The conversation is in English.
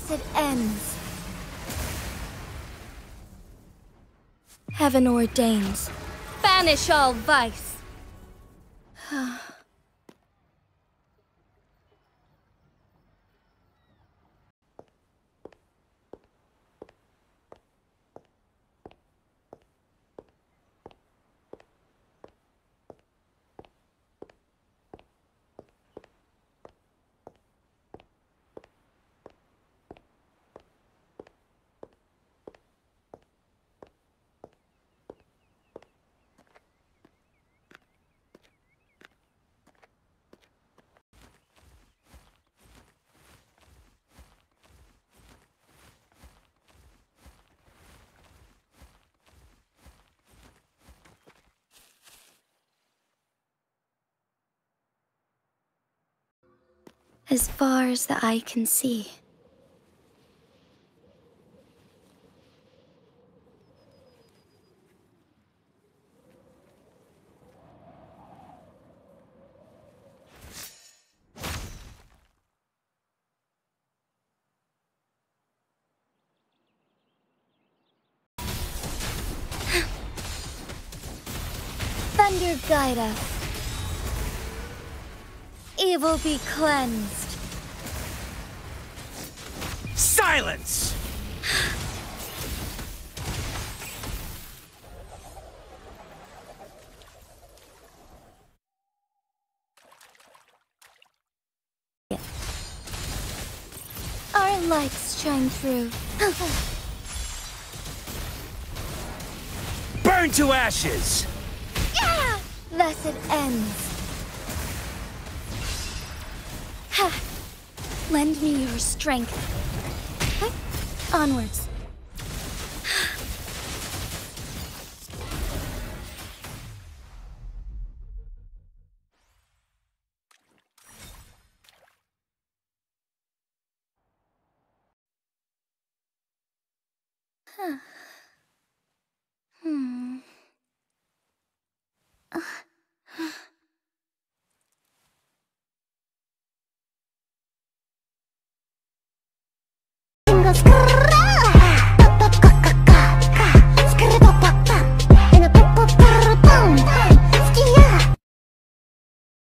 cursed ends. Heaven ordains. Banish all vice. As far as the eye can see. Thunder guide us. Evil be cleansed. Silence! Our lights shine through. Burn to ashes! Yeah! Thus it ends. Lend me your strength. Onwards.